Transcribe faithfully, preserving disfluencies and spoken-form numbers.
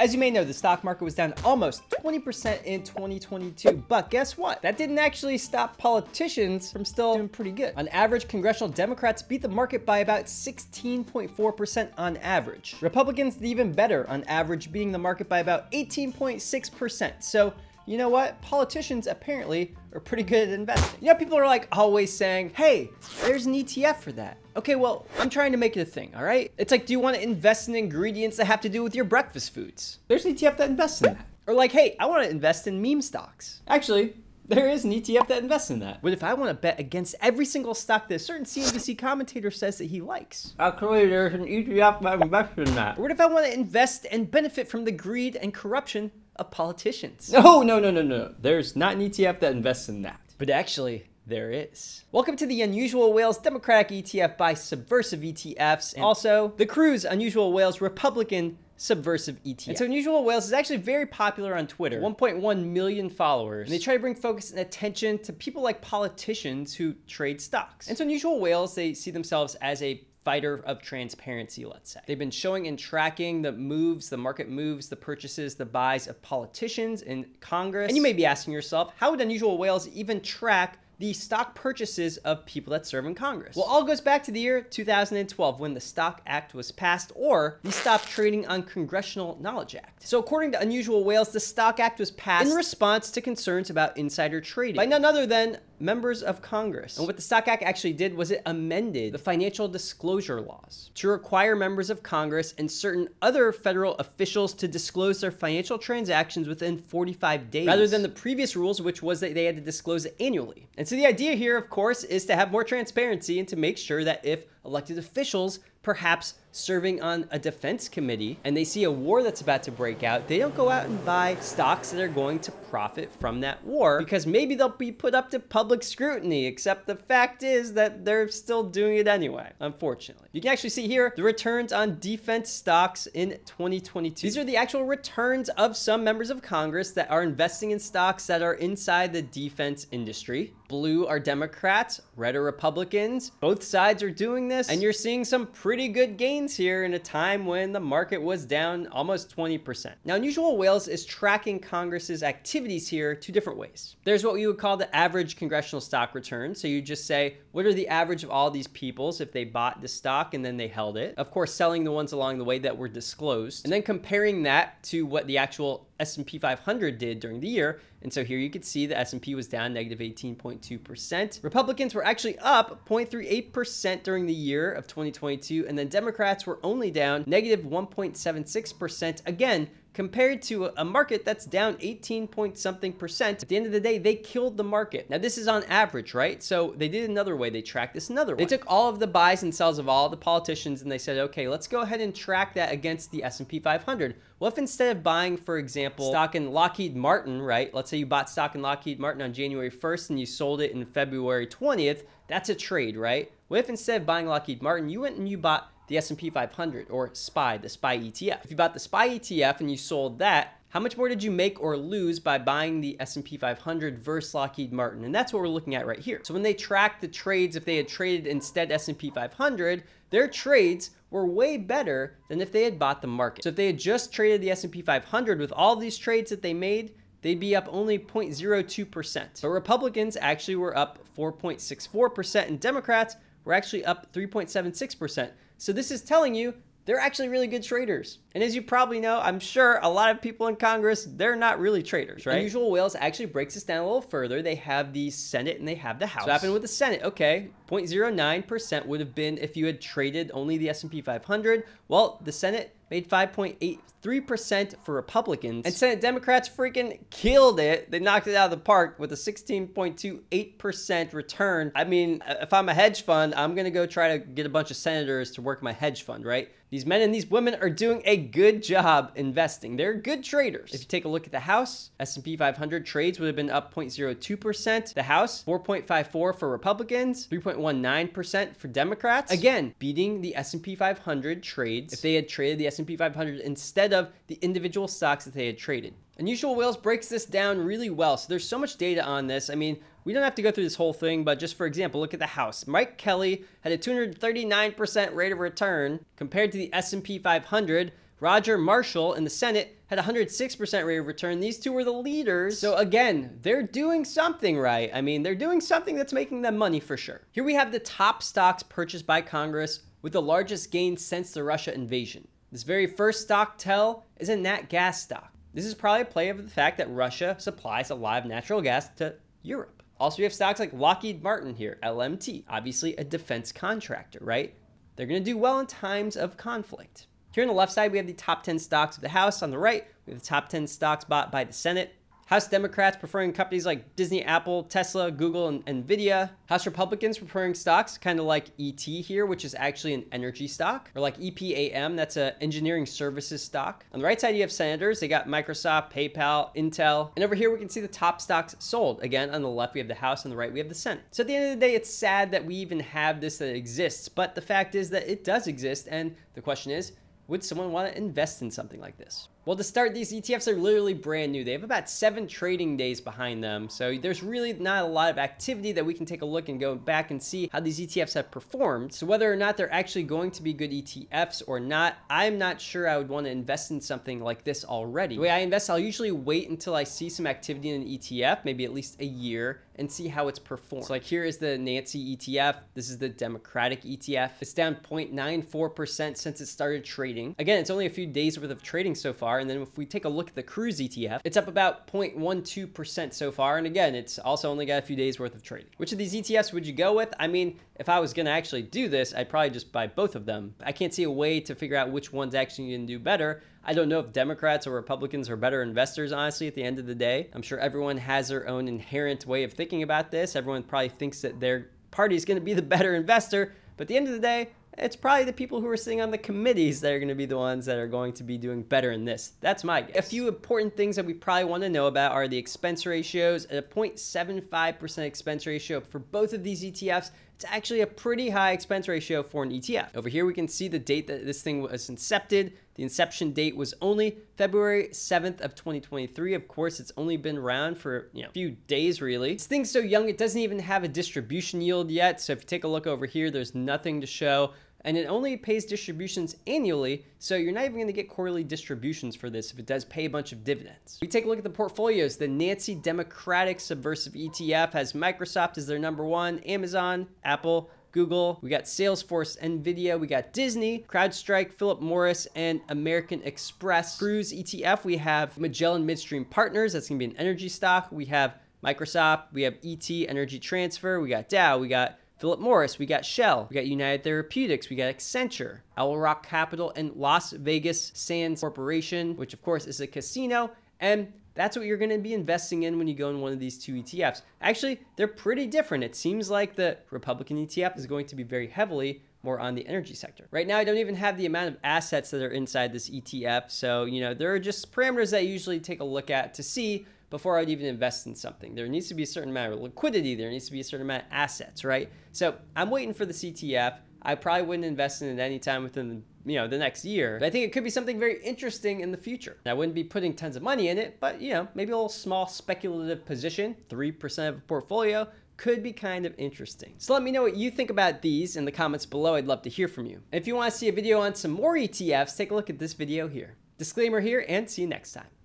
As you may know, the stock market was down almost twenty percent in twenty twenty-two, but guess what? That didn't actually stop politicians from still doing pretty good. On average, congressional Democrats beat the market by about sixteen point four percent on average. Republicans did even better, on average beating the market by about eighteen point six percent. So you know what? Politicians apparently are pretty good at investing. You know, people are like always saying, hey, there's an E T F for that. Okay, well, I'm trying to make it a thing, all right? It's like, do you want to invest in ingredients that have to do with your breakfast foods? There's an E T F that invests in that. Or like, hey, I want to invest in meme stocks. Actually, there is an E T F that invests in that. But if I want to bet against every single stock that a certain C N B C commentator says that he likes? Actually, there's an E T F that invests in that. Or what if I want to invest and benefit from the greed and corruption of politicians? No, no, no, no, no. There's not an E T F that invests in that. But actually, there is. Welcome to the Unusual Whales Democratic E T F by Subversive E T Fs, and also the KRUZ Unusual Whales Republican Subversive E T F. And so Unusual Whales is actually very popular on Twitter, one point one million followers. And they try to bring focus and attention to people like politicians who trade stocks. And so Unusual Whales, they see themselves as a fighter of transparency, let's say. They've been showing and tracking the moves, the market moves, the purchases, the buys of politicians in Congress. And you may be asking yourself, how would Unusual Whales even track the stock purchases of people that serve in Congress? Well, all goes back to the year two thousand twelve when the Stock Act was passed, or the Stop Trading on Congressional Knowledge Act. So according to Unusual Whales, the Stock Act was passed in response to concerns about insider trading by none other than members of Congress. And what the Stock Act actually did was it amended the financial disclosure laws to require members of Congress and certain other federal officials to disclose their financial transactions within forty-five days, rather than the previous rules, which was that they had to disclose it annually. And so the idea here, of course, is to have more transparency and to make sure that if elected officials, perhaps serving on a defense committee, and they see a war that's about to break out, they don't go out and buy stocks that are going to profit from that war, because maybe they'll be put up to public scrutiny, except the fact is that they're still doing it anyway, unfortunately. You can actually see here the returns on defense stocks in twenty twenty-two. These are the actual returns of some members of Congress that are investing in stocks that are inside the defense industry. Blue are Democrats, red are Republicans. Both sides are doing this, and you're seeing some pretty good gains here in a time when the market was down almost twenty percent. Now, Unusual Whales is tracking Congress's activities here two different ways. There's what we would call the average congressional stock return. So you just say, what are the average of all these people's if they bought the stock and then they held it? Of course, selling the ones along the way that were disclosed, and then comparing that to what the actual S and P five hundred did during the year. And so here you could see the S and P was down negative eighteen point two percent. Republicans were actually up zero point three eight percent during the year of twenty twenty-two. And then Democrats were only down negative one point seven six percent. Again, compared to a market that's down eighteen point something percent. At the end of the day, they killed the market. Now this is on average, right? So they did another way. They tracked this another way. They took all of the buys and sells of all the politicians and they said, okay, let's go ahead and track that against the S and P five hundred. Well, if instead of buying, for example, stock in Lockheed Martin, right? Let's say you bought stock in Lockheed Martin on January first and you sold it in February twentieth, that's a trade, right? Well, if instead of buying Lockheed Martin, you went and you bought the S and P five hundred, or S P Y, the S P Y E T F. If you bought the S P Y E T F and you sold that, how much more did you make or lose by buying the S and P five hundred versus Lockheed Martin? And that's what we're looking at right here. So when they tracked the trades, if they had traded instead S and P five hundred, their trades were way better than if they had bought the market. So if they had just traded the S and P five hundred with all these trades that they made, they'd be up only zero point zero two percent. But Republicans actually were up four point six four percent and Democrats were actually up three point seven six percent. So this is telling you they're actually really good traders. And as you probably know, I'm sure a lot of people in Congress, they're not really traders, right? Unusual Whales actually breaks this down a little further. They have the Senate and they have the House. So what happened with the Senate? Okay, zero point zero nine percent would have been if you had traded only the S and P five hundred. Well, the Senate made five point eight three percent for Republicans. And Senate Democrats freaking killed it. They knocked it out of the park with a sixteen point two eight percent return. I mean, if I'm a hedge fund, I'm gonna go try to get a bunch of senators to work my hedge fund, right? These men and these women are doing a good job investing. They're good traders. If you take a look at the House, S and P five hundred trades would have been up zero point zero two percent. The House, four point five four for Republicans, three point one nine percent for Democrats. Again, beating the S and P five hundred trades if they had traded the S and P five hundred instead of the individual stocks that they had traded. Unusual Whales breaks this down really well. So there's so much data on this. I mean, we don't have to go through this whole thing, but just for example, look at the House. Mike Kelly had a two hundred thirty-nine percent rate of return compared to the S and P five hundred, Roger Marshall in the Senate had one hundred six percent rate of return. These two were the leaders. So again, they're doing something right. I mean, they're doing something that's making them money for sure. Here we have the top stocks purchased by Congress with the largest gain since the Russia invasion. This very first stock tell is a nat gas stock. This is probably a play of the fact that Russia supplies a lot of natural gas to Europe. Also, we have stocks like Lockheed Martin here, L M T, obviously a defense contractor, right? They're gonna do well in times of conflict. Here on the left side, we have the top ten stocks of the House. On the right, we have the top ten stocks bought by the Senate. House Democrats preferring companies like Disney, Apple, Tesla, Google, and Nvidia. House Republicans preferring stocks kind of like E T here, which is actually an energy stock, or like E P A M, that's an engineering services stock. On the right side, you have senators. They got Microsoft, PayPal, Intel. And over here, we can see the top stocks sold. Again, on the left, we have the House. On the right, we have the Senate. So at the end of the day, it's sad that we even have this that exists, but the fact is that it does exist. And the question is, would someone want to invest in something like this? Well, to start, these E T Fs are literally brand new. They have about seven trading days behind them. So there's really not a lot of activity that we can take a look and go back and see how these E T Fs have performed. So whether or not they're actually going to be good E T Fs or not, I'm not sure I would want to invest in something like this already. The way I invest, I'll usually wait until I see some activity in an E T F, maybe at least a year, and see how it's performed. So like here is the N A N C E T F. This is the Democratic E T F. It's down zero point nine four percent since it started trading. Again, it's only a few days worth of trading so far. And then if we take a look at the KRUZ E T F, it's up about zero point one two percent so far. And again, it's also only got a few days worth of trading. Which of these E T Fs would you go with? I mean, if I was gonna actually do this, I'd probably just buy both of them. I can't see a way to figure out which one's actually gonna do better. I don't know if Democrats or Republicans are better investors, honestly, at the end of the day. I'm sure everyone has their own inherent way of thinking about this. Everyone probably thinks that their party is gonna be the better investor, but at the end of the day, it's probably the people who are sitting on the committees that are going to be the ones that are going to be doing better in this. That's my guess. A few important things that we probably want to know about are the expense ratios. At a zero point seven five percent expense ratio for both of these E T Fs, it's actually a pretty high expense ratio for an E T F. Over here, we can see the date that this thing was incepted. The inception date was only February seventh of twenty twenty-three. Of course, it's only been around for, you know, a few days, really. This thing's so young, it doesn't even have a distribution yield yet. So if you take a look over here, there's nothing to show. And it only pays distributions annually, so you're not even gonna get quarterly distributions for this if it does pay a bunch of dividends. We take a look at the portfolios. The N A N C Democratic Subversive E T F has Microsoft as their number one, Amazon, Apple, Google, we got Salesforce, Nvidia, we got Disney, CrowdStrike, Philip Morris, and American Express. KRUZ E T F, we have Magellan Midstream Partners, that's gonna be an energy stock. We have Microsoft, we have E T, Energy Transfer, we got Dow, we got Philip Morris, we got Shell, we got United Therapeutics, we got Accenture, Owl Rock Capital, and Las Vegas Sands Corporation, which of course is a casino, and that's what you're gonna be investing in when you go in one of these two E T Fs. Actually, they're pretty different. It seems like the Republican E T F is going to be very heavily more on the energy sector. Right now, I don't even have the amount of assets that are inside this E T F, so you know there are just parameters that I usually take a look at to see before I'd even invest in something. There needs to be a certain amount of liquidity, there needs to be a certain amount of assets, right? So I'm waiting for the E T F. I probably wouldn't invest in it any time within the, you know, the next year. But I think it could be something very interesting in the future. I wouldn't be putting tons of money in it, but you know, maybe a little small speculative position, three percent of a portfolio, could be kind of interesting. So let me know what you think about these in the comments below. I'd love to hear from you. And if you wanna see a video on some more E T Fs, take a look at this video here. Disclaimer here, and see you next time.